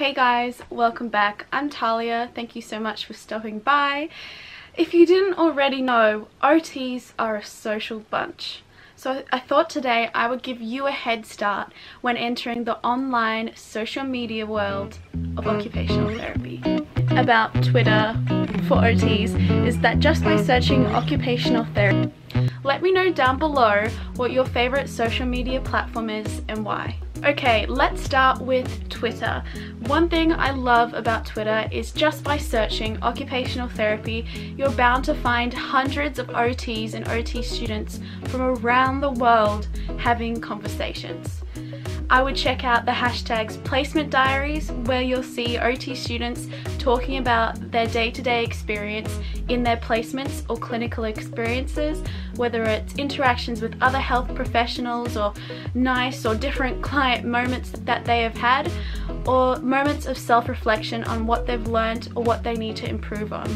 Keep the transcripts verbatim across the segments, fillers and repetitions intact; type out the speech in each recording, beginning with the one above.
Hey guys, welcome back. I'm Talia. Thank you so much for stopping by. If you didn't already know, O Ts are a social bunch. So I thought today I would give you a head start when entering the online social media world of occupational therapy. About Twitter for O Ts is that just by searching occupational therapy. Let me know down below what your favorite social media platform is and why. Okay, let's start with Twitter. One thing I love about Twitter is just by searching occupational therapy, you're bound to find hundreds of O Ts and O T students from around the world having conversations. I would check out the hashtags placement diaries, where you'll see O T students talking about their day-to-day experience in their placements or clinical experiences, whether it's interactions with other health professionals or nice or different client moments that they have had, or moments of self-reflection on what they've learned or what they need to improve on.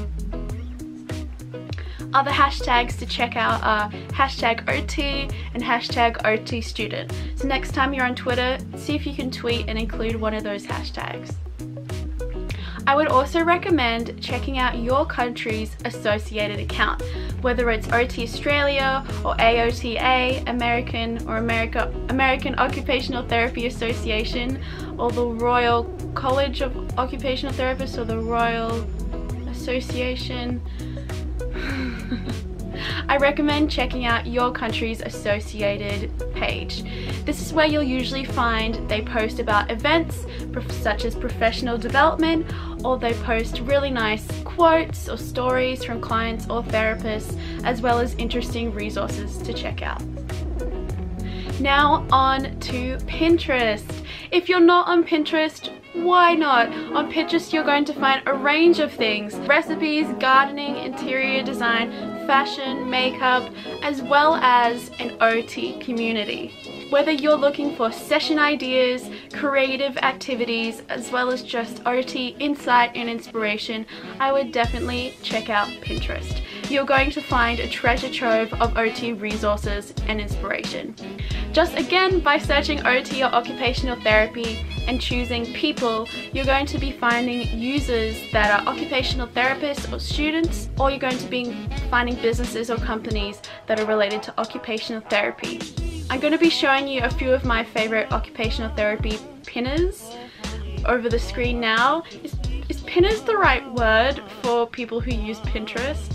Other hashtags to check out are hashtag O T and hashtag O T student. So next time you're on Twitter, see if you can tweet and include one of those hashtags. I would also recommend checking out your country's associated account, whether it's O T Australia or A O T A, American or America, American Occupational Therapy Association, or the Royal College of Occupational Therapists or the Royal Association. I recommend checking out your country's associated page. This is where you'll usually find they post about events such as professional development, or they post really nice quotes or stories from clients or therapists, as well as interesting resources to check out. Now on to Pinterest. If you're not on Pinterest, why not? On Pinterest you're going to find a range of things: recipes, gardening, interior design, fashion, makeup, as well as an O T community. Whether you're looking for session ideas, creative activities, as well as just O T insight and inspiration, I would definitely check out Pinterest. You're going to find a treasure trove of O T resources and inspiration. Just again by searching O T or occupational therapy and choosing people, you're going to be finding users that are occupational therapists or students, or you're going to be finding businesses or companies that are related to occupational therapy. I'm going to be showing you a few of my favorite occupational therapy pinners over the screen now. Is, is pinners the right word for people who use Pinterest?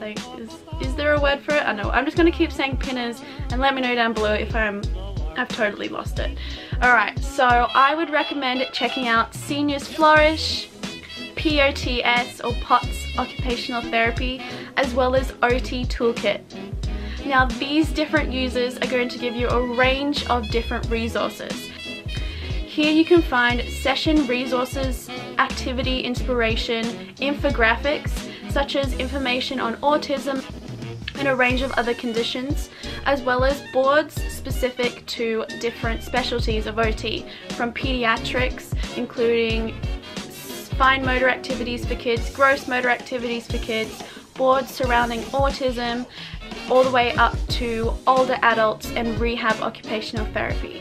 Like, is, is there a word for it? I don't know. I'm just going to keep saying pinners, and let me know down below if I'm, I've totally lost it. Alright, so I would recommend checking out Seniors Flourish, P O T S or POTS Occupational Therapy, as well as O T Toolkit. Now these different users are going to give you a range of different resources. Here you can find session resources, activity inspiration, infographics, such as information on autism and a range of other conditions, as well as boards specific to different specialties of O T, from pediatrics, including fine motor activities for kids, gross motor activities for kids, boards surrounding autism, all the way up to older adults and rehab occupational therapy.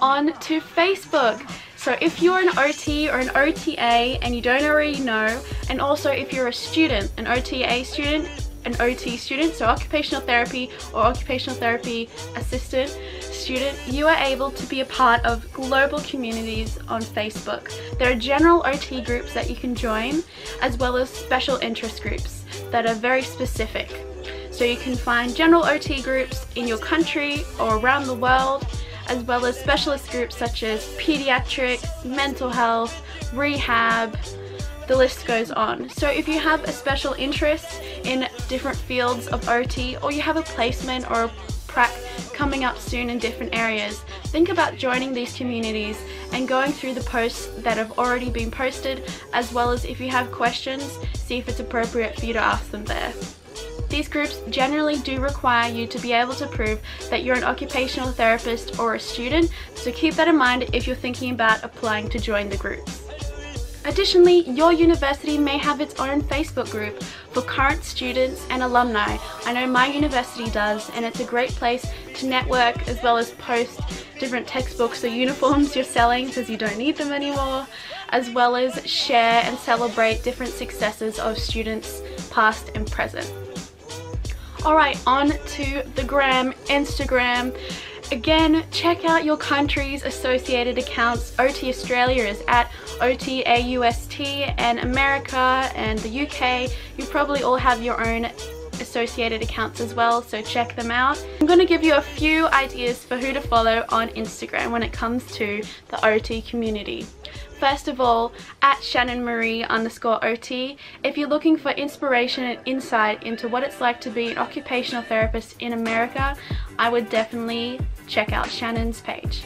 On to Facebook. So if you're an O T or an O T A and you don't already know, and also if you're a student, an O T A student, an O T student, so occupational therapy or occupational therapy assistant student, you are able to be a part of global communities on Facebook. There are general O T groups that you can join, as well as special interest groups that are very specific. So you can find general O T groups in your country or around the world, as well as specialist groups such as pediatrics, mental health, rehab, the list goes on. So if you have a special interest in different fields of O T, or you have a placement or a prac coming up soon in different areas, think about joining these communities and going through the posts that have already been posted, as well as if you have questions, see if it's appropriate for you to ask them there. These groups generally do require you to be able to prove that you're an occupational therapist or a student, so keep that in mind if you're thinking about applying to join the groups. Additionally, your university may have its own Facebook group for current students and alumni. I know my university does, and it's a great place to to network as well as post different textbooks or uniforms you're selling because you don't need them anymore, as well as share and celebrate different successes of students past and present. Alright, on to the gram, Instagram. Again, check out your country's associated accounts. O T Australia is at O T A U S T, and America and the U K, you probably all have your own associated accounts as well, so check them out. I'm going to give you a few ideas for who to follow on Instagram when it comes to the O T community. First of all, at Shannon Marie underscore O T. If you're looking for inspiration and insight into what it's like to be an occupational therapist in America, I would definitely check out Shannon's page.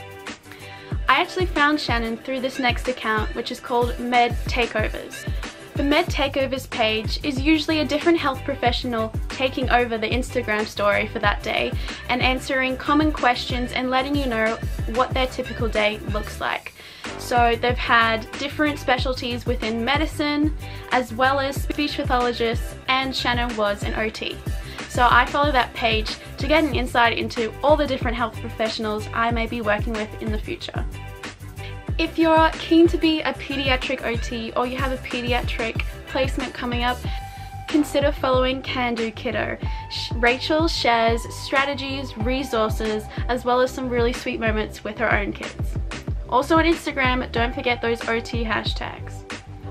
I actually found Shannon through this next account, which is called Med Takeovers. The Med Takeovers page is usually a different health professional taking over the Instagram story for that day and answering common questions and letting you know what their typical day looks like. So they've had different specialties within medicine, as well as speech pathologists, and Shannon was an O T. So I follow that page to get an insight into all the different health professionals I may be working with in the future. If you're keen to be a pediatric O T or you have a pediatric placement coming up, consider following CanDoKiddo. Rachel shares strategies, resources, as well as some really sweet moments with her own kids. Also on Instagram, don't forget those O T hashtags.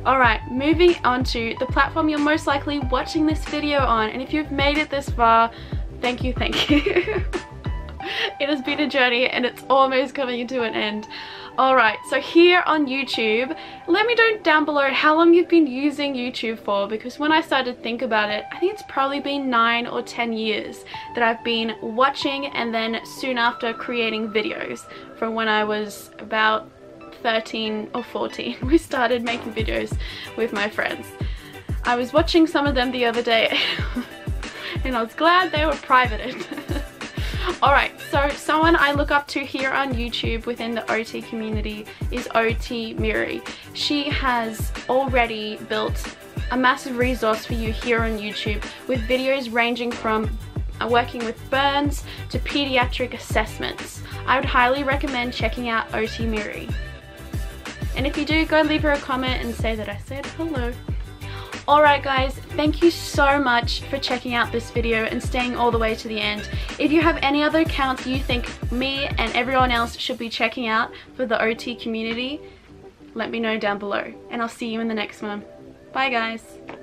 Alright, moving on to the platform you're most likely watching this video on, and if you've made it this far, thank you, thank you. It has been a journey and it's almost coming to an end. Alright, so here on YouTube, let me know down below how long you've been using YouTube for, because when I started to think about it, I think it's probably been nine or ten years that I've been watching and then soon after creating videos from when I was about thirteen or fourteen. We started making videos with my friends. I was watching some of them the other day and I was glad they were privated. Alright, so someone I look up to here on YouTube within the O T community is O T Miri. She has already built a massive resource for you here on YouTube with videos ranging from working with burns to pediatric assessments. I would highly recommend checking out O T Miri. And if you do, go leave her a comment and say that I said hello. Alright guys, thank you so much for checking out this video and staying all the way to the end. If you have any other accounts you think me and everyone else should be checking out for the O T community, let me know down below. And I'll see you in the next one. Bye guys.